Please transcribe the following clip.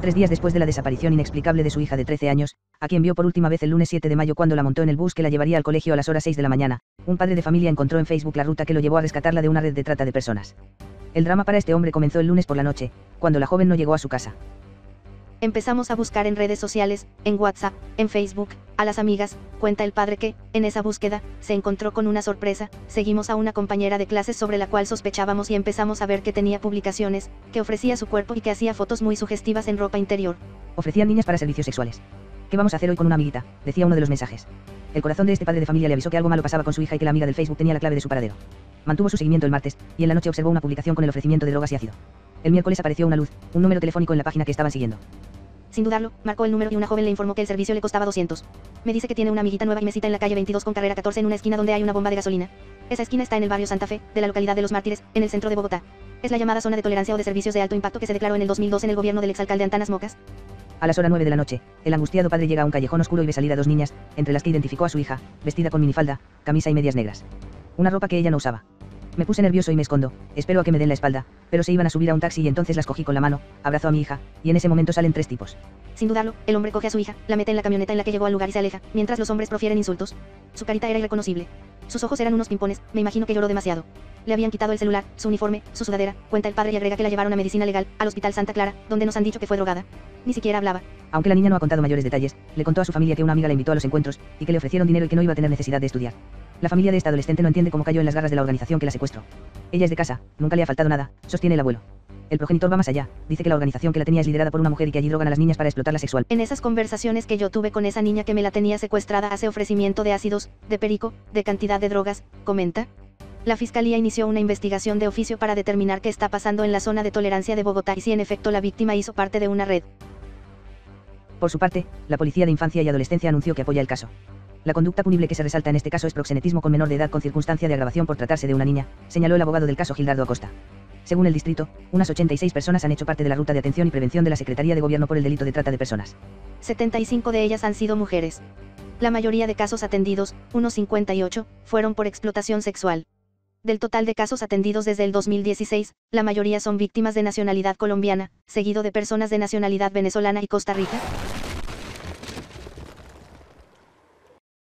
3 días después de la desaparición inexplicable de su hija de 13 años, a quien vio por última vez el lunes 7 de mayo cuando la montó en el bus que la llevaría al colegio a las horas 6 de la mañana, un padre de familia encontró en Facebook la ruta que lo llevó a rescatarla de una red de trata de personas. El drama para este hombre comenzó el lunes por la noche, cuando la joven no llegó a su casa. Empezamos a buscar en redes sociales, en WhatsApp, en Facebook, a las amigas, cuenta el padre que, en esa búsqueda, se encontró con una sorpresa. Seguimos a una compañera de clases sobre la cual sospechábamos y empezamos a ver que tenía publicaciones, que ofrecía su cuerpo y que hacía fotos muy sugestivas en ropa interior. Ofrecían niñas para servicios sexuales. ¿Qué vamos a hacer hoy con una amiguita?, decía uno de los mensajes. El corazón de este padre de familia le avisó que algo malo pasaba con su hija y que la amiga del Facebook tenía la clave de su paradero. Mantuvo su seguimiento el martes, y en la noche observó una publicación con el ofrecimiento de drogas y ácido. El miércoles apareció una luz, un número telefónico en la página que estaban siguiendo. Sin dudarlo, marcó el número y una joven le informó que el servicio le costaba 200. Me dice que tiene una amiguita nueva y me cita en la calle 22 con carrera 14 en una esquina donde hay una bomba de gasolina. Esa esquina está en el barrio Santa Fe, de la localidad de Los Mártires, en el centro de Bogotá. Es la llamada zona de tolerancia o de servicios de alto impacto que se declaró en el 2002 en el gobierno del exalcalde Antanas Mockus. A las horas 9 de la noche, el angustiado padre llega a un callejón oscuro y ve salir a dos niñas, entre las que identificó a su hija, vestida con minifalda, camisa y medias negras. Una ropa que ella no usaba. Me puse nervioso y me escondo, espero a que me den la espalda, pero se iban a subir a un taxi y entonces las cogí con la mano, abrazo a mi hija, y en ese momento salen tres tipos. Sin dudarlo, el hombre coge a su hija, la mete en la camioneta en la que llegó al lugar y se aleja, mientras los hombres profieren insultos. Su carita era irreconocible. Sus ojos eran unos pimpones, me imagino que lloró demasiado. Le habían quitado el celular, su uniforme, su sudadera, cuenta el padre y agrega que la llevaron a medicina legal, al hospital Santa Clara, donde nos han dicho que fue drogada. Ni siquiera hablaba. Aunque la niña no ha contado mayores detalles, le contó a su familia que una amiga la invitó a los encuentros, y que le ofrecieron dinero y que no iba a tener necesidad de estudiar. La familia de esta adolescente no entiende cómo cayó en las garras de la organización que la secuestró. Ella es de casa, nunca le ha faltado nada, sostiene el abuelo. El progenitor va más allá, dice que la organización que la tenía es liderada por una mujer y que allí drogan a las niñas para explotarla sexual. En esas conversaciones que yo tuve con esa niña que me la tenía secuestrada hace ofrecimiento de ácidos, de perico, de cantidad de drogas, comenta. La fiscalía inició una investigación de oficio para determinar qué está pasando en la zona de tolerancia de Bogotá y si en efecto la víctima hizo parte de una red. Por su parte, la policía de infancia y adolescencia anunció que apoya el caso. La conducta punible que se resalta en este caso es proxenetismo con menor de edad con circunstancia de agravación por tratarse de una niña, señaló el abogado del caso Gildardo Acosta. Según el distrito, unas 86 personas han hecho parte de la ruta de atención y prevención de la Secretaría de Gobierno por el delito de trata de personas. 75 de ellas han sido mujeres. La mayoría de casos atendidos, unos 58, fueron por explotación sexual. Del total de casos atendidos desde el 2016, la mayoría son víctimas de nacionalidad colombiana, seguido de personas de nacionalidad venezolana y Costa Rica.